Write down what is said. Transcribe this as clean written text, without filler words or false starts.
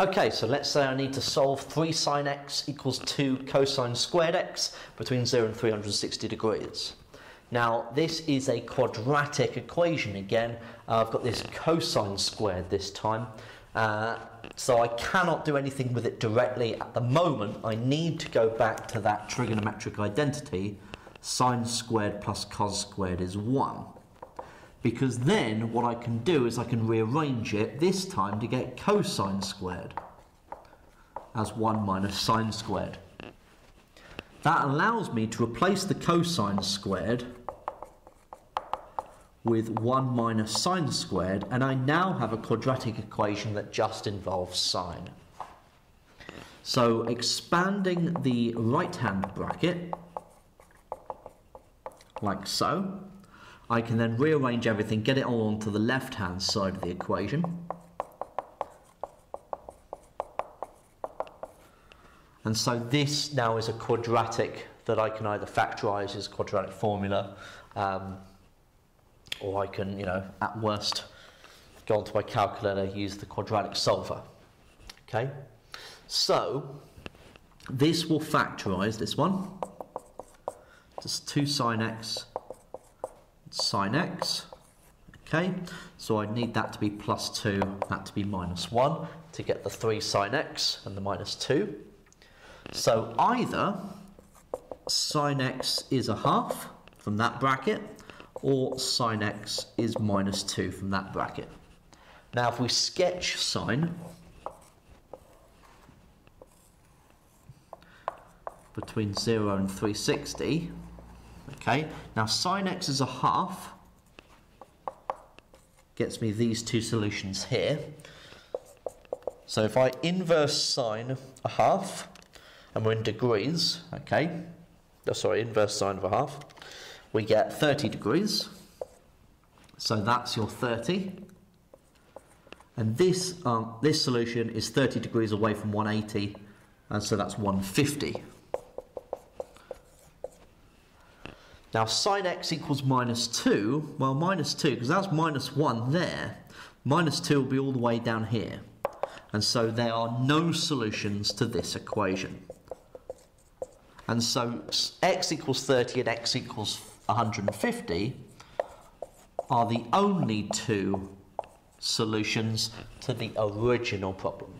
Okay, so let's say I need to solve 3 sine x equals 2 cosine squared x between 0 and 360 degrees. Now, this is a quadratic equation again. I've got this cosine squared this time, so I cannot do anything with it directly at the moment. I need to go back to that trigonometric identity. Sine squared plus cos squared is 1. Because then what I can do is I can rearrange it this time to get cosine squared as 1 minus sine squared. That allows me to replace the cosine squared with 1 minus sine squared, and I now have a quadratic equation that just involves sine. So expanding the right-hand bracket, like so, I can then rearrange everything, get it all onto the left-hand side of the equation. And so this now is a quadratic that I can either factorise as a quadratic formula, or I can, at worst, go onto my calculator, use the quadratic solver. Okay? So this will factorise this one. Just 2 sine x. Sine x, okay, so I'd need that to be plus 2, that to be minus 1 to get the 3 sine x and the minus 2. So either sine x is a half from that bracket, or sine x is minus 2 from that bracket. Now if we sketch sine between 0 and 360, okay, now sine x is a half, gets me these two solutions here. So if I inverse sine a half, and we're in degrees, okay, oh, sorry, inverse sine of a half, we get 30 degrees. So that's your 30. And this solution is 30 degrees away from 180, and so that's 150. Now, sine x equals minus 2, well, minus 2, because that's minus 1 there. Minus 2 will be all the way down here. And so there are no solutions to this equation. And so x equals 30 and x equals 150 are the only two solutions to the original problem.